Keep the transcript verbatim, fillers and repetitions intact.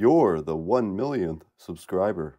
You're the one millionth subscriber.